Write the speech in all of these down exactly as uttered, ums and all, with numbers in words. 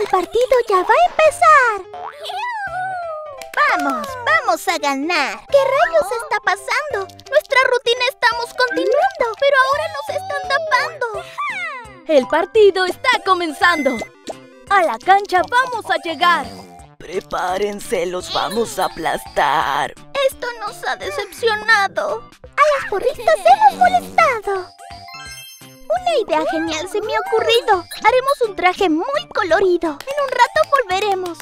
¡El partido ya va a empezar! ¡Vamos! ¡Vamos a ganar! ¿Qué rayos está pasando? Nuestra rutina estamos continuando, pero ahora nos están tapando. ¡El partido está comenzando! ¡A la cancha vamos a llegar! ¡Prepárense, los vamos a aplastar! ¡Esto nos ha decepcionado! ¡A las porristas hemos molestado! Una idea genial se me ha ocurrido. Haremos un traje muy colorido. En un rato volveremos.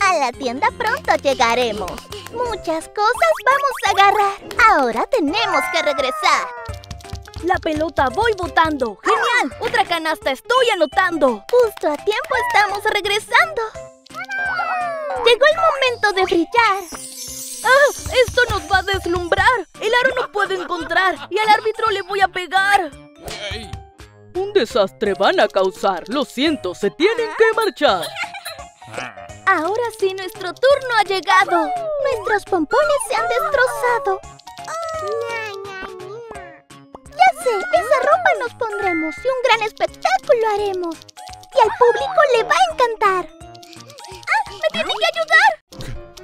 A la tienda pronto llegaremos. Muchas cosas vamos a agarrar. Ahora tenemos que regresar. La pelota voy botando. ¡Genial! Otra canasta estoy anotando. Justo a tiempo estamos regresando. Llegó el momento de brillar. ¡Ah! ¡Esto nos va a deslumbrar! ¡El aro no puedo encontrar! ¡Y al árbitro le voy a pegar! Hey. Un desastre van a causar. Lo siento, se tienen que marchar. Ahora sí, nuestro turno ha llegado. Nuestros pompones se han destrozado. Ya sé, esa ropa nos pondremos y un gran espectáculo haremos. Y al público le va a encantar. ¡Ah! ¡Me tienen que ayudar!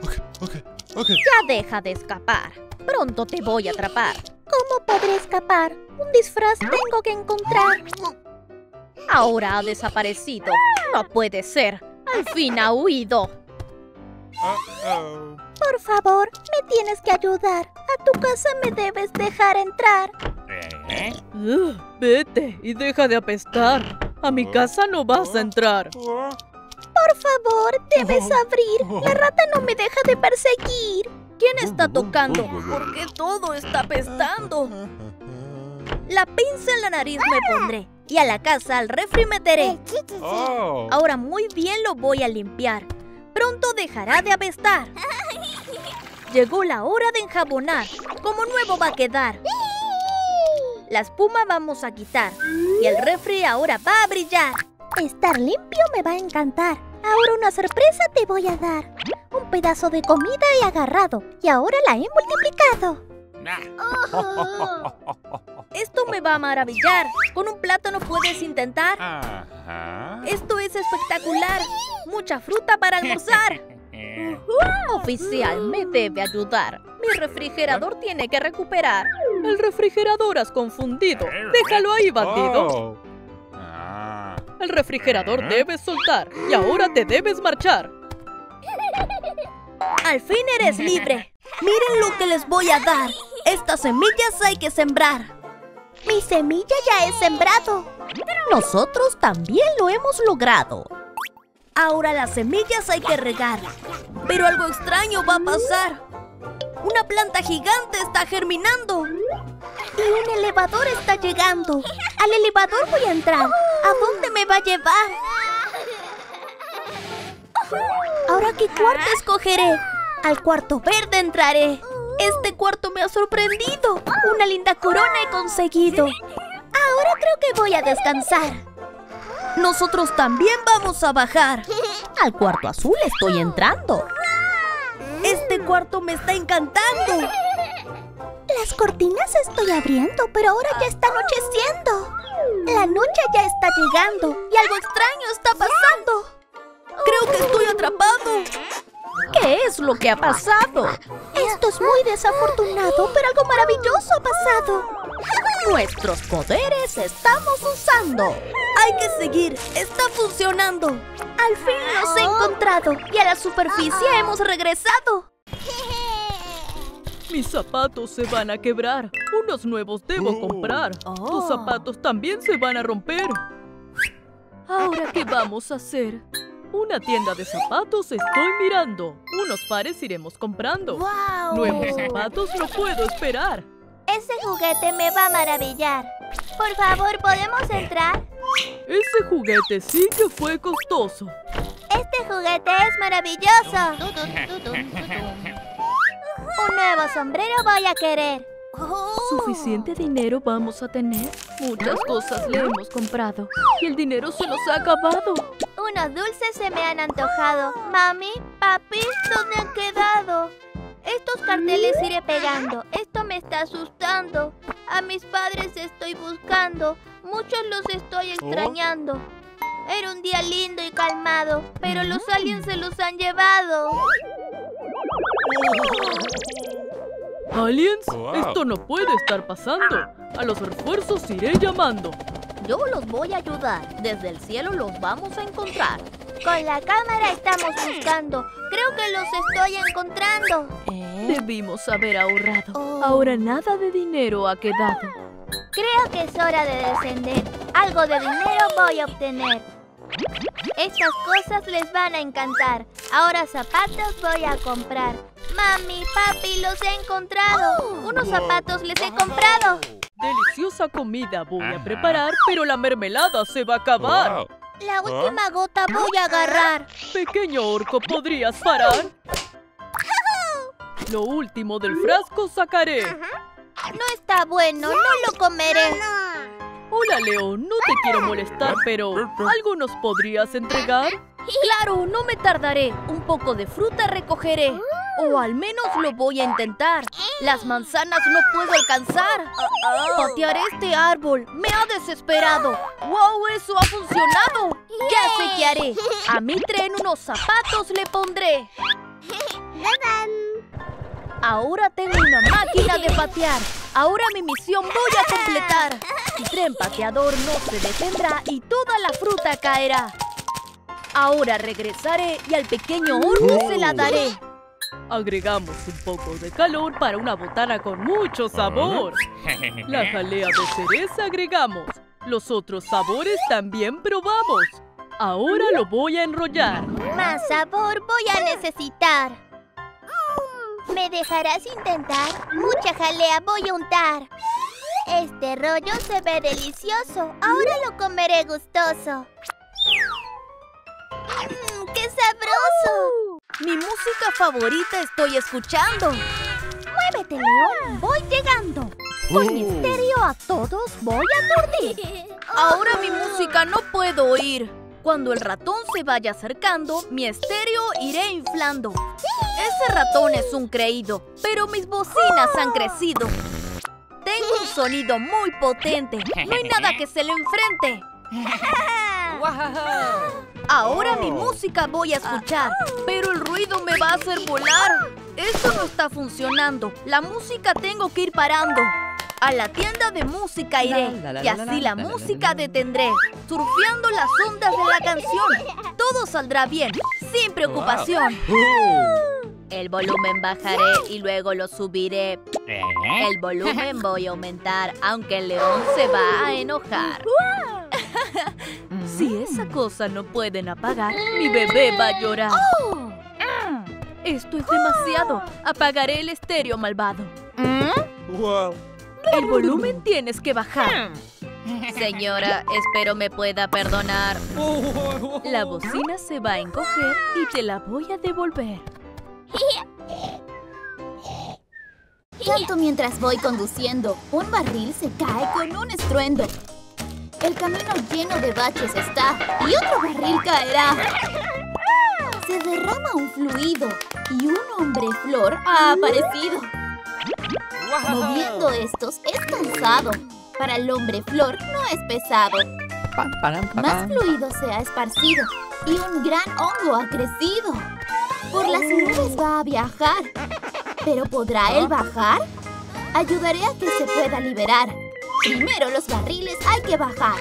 Ok, ok. Okay. Ya deja de escapar. Pronto te voy a atrapar. ¿Cómo podré escapar? Un disfraz tengo que encontrar. Ahora ha desaparecido. No puede ser. Al fin ha huido. Uh-oh. Por favor, me tienes que ayudar. A tu casa me debes dejar entrar. ¿Eh? Uh, vete y deja de apestar. A mi casa no vas a entrar. Por favor, debes abrir. La rata no me deja de perseguir. ¿Quién está tocando? ¿Por qué todo está apestando? La pinza en la nariz me pondré. Y a la casa, al refri meteré. Ahora muy bien lo voy a limpiar. Pronto dejará de apestar. Llegó la hora de enjabonar. Como nuevo va a quedar. La espuma vamos a quitar. Y el refri ahora va a brillar. Estar limpio me va a encantar. Ahora una sorpresa te voy a dar. Un pedazo de comida he agarrado y ahora la he multiplicado. Oh. Esto me va a maravillar. Con un plátano puedes intentar. Esto es espectacular. Mucha fruta para almorzar. Oficial, me debe ayudar. Mi refrigerador tiene que recuperar. El refrigerador has confundido. Déjalo ahí, bandido. Oh. El refrigerador debes soltar y ahora te debes marchar. Al fin eres libre. Miren lo que les voy a dar. Estas semillas hay que sembrar. Mi semilla ya es sembrado. Nosotros también lo hemos logrado. Ahora las semillas hay que regar. Pero algo extraño va a pasar. Una planta gigante está germinando. Y un elevador está llegando. Al elevador voy a entrar. ¿A dónde me va a llevar? ¿Ahora qué cuarto escogeré? Al cuarto verde entraré. Este cuarto me ha sorprendido. Una linda corona he conseguido. Ahora creo que voy a descansar. Nosotros también vamos a bajar. Al cuarto azul estoy entrando. Este cuarto me está encantando. Las cortinas estoy abriendo, pero ahora ya está anocheciendo. La noche ya está llegando y algo extraño está pasando. Creo que estoy atrapado. ¿Qué es lo que ha pasado? Esto es muy desafortunado, pero algo maravilloso ha pasado. Nuestros poderes estamos usando. Hay que seguir, está funcionando. Al fin los he encontrado y a la superficie hemos regresado. Mis zapatos se van a quebrar. Unos nuevos debo comprar. Oh. Tus zapatos también se van a romper. ¿Ahora qué vamos a hacer? Una tienda de zapatos estoy mirando. Unos pares iremos comprando. Wow. Nuevos zapatos no puedo esperar. Ese juguete me va a maravillar. Por favor, ¿podemos entrar? Ese juguete sí que fue costoso. Este juguete es maravilloso. Un nuevo sombrero voy a querer. Oh. ¿Suficiente dinero vamos a tener? Muchas cosas le hemos comprado y el dinero se nos ha acabado. Unos dulces se me han antojado. Mami, papi, ¿dónde han quedado? Estos carteles iré pegando. Esto me está asustando. A mis padres estoy buscando. Muchos los estoy extrañando. Era un día lindo y calmado, pero los aliens se los han llevado. ¿Aliens? Wow. Esto no puede estar pasando. A los refuerzos iré llamando. Yo los voy a ayudar. Desde el cielo los vamos a encontrar. Con la cámara estamos buscando. Creo que los estoy encontrando. ¿Eh? Debimos haber ahorrado. Oh. Ahora nada de dinero ha quedado. Creo que es hora de descender. Algo de dinero voy a obtener. Estas cosas les van a encantar. Ahora zapatos voy a comprar. Mami, papi, los he encontrado. Oh. Unos zapatos les he comprado. Deliciosa comida voy a preparar, pero la mermelada se va a acabar. Wow. La última gota voy a agarrar. Pequeño orco, ¿podrías parar? Lo último del frasco sacaré. No está bueno, no lo comeré. Hola, León, no te quiero molestar, pero ¿algo nos podrías entregar? Claro, no me tardaré. Un poco de fruta recogeré. O al menos lo voy a intentar. Las manzanas no puedo alcanzar. Patearé este árbol. Me ha desesperado. ¡Wow! ¡Eso ha funcionado! Ya sé qué haré. A mi tren unos zapatos le pondré. Ahora tengo una máquina de patear. Ahora mi misión voy a completar. Mi tren pateador no se detendrá y toda la fruta caerá. Ahora regresaré y al pequeño orco se la daré. Agregamos un poco de calor para una botana con mucho sabor. La jalea de cereza agregamos. Los otros sabores también probamos. Ahora lo voy a enrollar. Más sabor voy a necesitar. ¿Me dejarás intentar? Mucha jalea voy a untar. Este rollo se ve delicioso. Ahora lo comeré gustoso. ¡Mmm, qué sabroso! Mi música favorita estoy escuchando. ¡Muévete, León! ¡Voy llegando! Con misterio a todos voy a aturdir. Ahora mi música no puedo oír. Cuando el ratón se vaya acercando, mi estéreo iré inflando. Ese ratón es un creído, pero mis bocinas han crecido. Tengo un sonido muy potente. No hay nada que se le enfrente. Ahora mi música voy a escuchar, pero el ruido me va a hacer volar. Esto no está funcionando. La música tengo que ir parando. A la tienda de música iré y así la música detendré. Surfeando las ondas de la canción, todo saldrá bien, sin preocupación. El volumen bajaré y luego lo subiré. El volumen voy a aumentar, aunque el león se va a enojar. Si esa cosa no pueden apagar, mi bebé va a llorar. Esto es demasiado. Apagaré el estéreo malvado. El volumen tienes que bajar. Señora, espero me pueda perdonar. La bocina se va a encoger y te la voy a devolver. Tanto mientras voy conduciendo, un barril se cae con un estruendo. El camino lleno de baches está y otro barril caerá. Se derrama un fluido y un hombre flor ha aparecido. Wow. Moviendo estos es cansado. Para el hombre flor no es pesado. Pa, pa, pa, Más fluido se ha esparcido y un gran hongo ha crecido. Por las nubes va a viajar. ¿Pero podrá él bajar? Ayudaré a que se pueda liberar. Primero los barriles hay que bajar.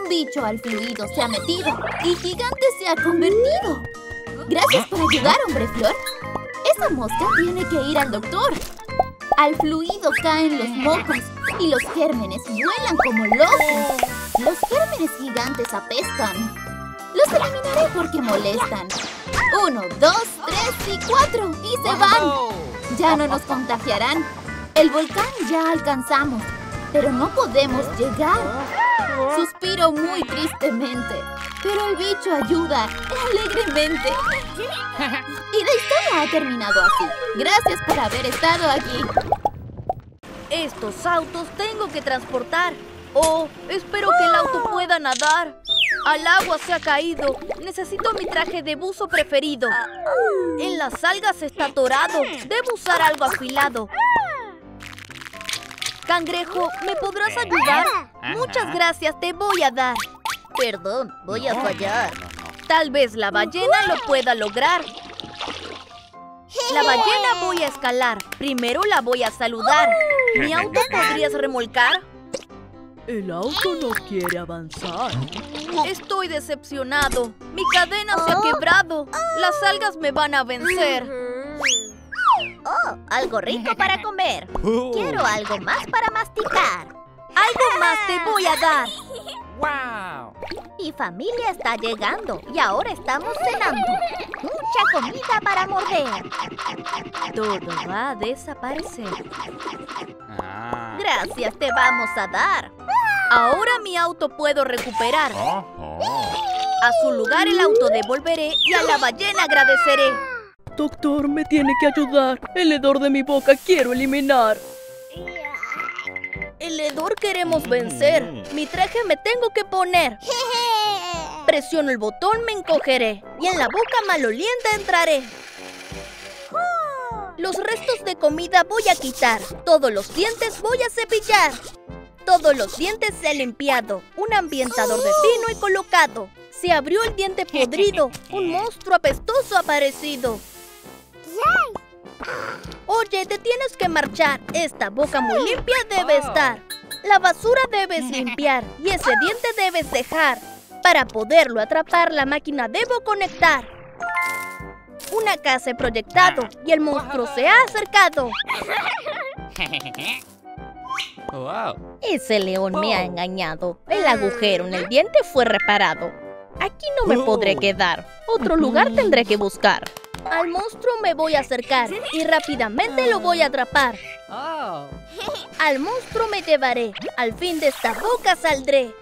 Un bicho al fluido se ha metido y gigante se ha convertido. Gracias por ayudar, hombre flor. Esa mosca tiene que ir al doctor. Al fluido caen los mocos y los gérmenes vuelan como locos. Los gérmenes gigantes apestan. Los eliminaré porque molestan. Uno, dos, tres y cuatro. Y se van. Ya no nos contagiarán. El volcán ya alcanzamos, pero no podemos llegar. Suspiro muy tristemente, pero el bicho ayuda alegremente. Y la historia ha terminado así. Gracias por haber estado aquí. Estos autos tengo que transportar. Oh, espero que el auto pueda nadar. Al agua se ha caído. Necesito mi traje de buzo preferido. En las algas está atorado. Debo usar algo afilado. Cangrejo, ¿me podrás ayudar? Muchas gracias te voy a dar. Perdón, voy no, a fallar. No, no, no. Tal vez la ballena lo pueda lograr. La ballena voy a escalar. Primero la voy a saludar. ¿Mi auto podrías remolcar? El auto no quiere avanzar. Estoy decepcionado. Mi cadena se ha quebrado. Las algas me van a vencer. Oh, algo rico para comer. Quiero algo más para masticar. Algo más te voy a dar. ¡Wow! Mi familia está llegando y ahora estamos cenando. Mucha comida para morder. Todo va a desaparecer. Ah. Gracias, te vamos a dar. Ahora mi auto puedo recuperar. Oh, oh. A su lugar el auto devolveré y a la ballena agradeceré. Doctor, me tiene que ayudar. El hedor de mi boca quiero eliminar. El hedor queremos vencer. Mi traje me tengo que poner. Presiono el botón, me encogeré. Y en la boca malolienta entraré. Los restos de comida voy a quitar. Todos los dientes voy a cepillar. Todos los dientes he limpiado. Un ambientador de pino he colocado. Se abrió el diente podrido. Un monstruo apestoso ha aparecido. Oye, te tienes que marchar. Esta boca muy limpia debe estar. La basura debes limpiar y ese diente debes dejar. Para poderlo atrapar, la máquina debo conectar. Una casa he proyectado y el monstruo se ha acercado. Ese león me ha engañado. El agujero en el diente fue reparado. Aquí no me podré quedar. Otro lugar tendré que buscar. Al monstruo me voy a acercar y rápidamente lo voy a atrapar. Al monstruo me llevaré. Al fin de esta boca saldré.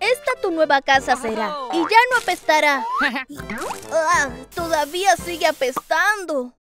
Esta tu nueva casa será y ya no apestará. Ah, todavía sigue apestando.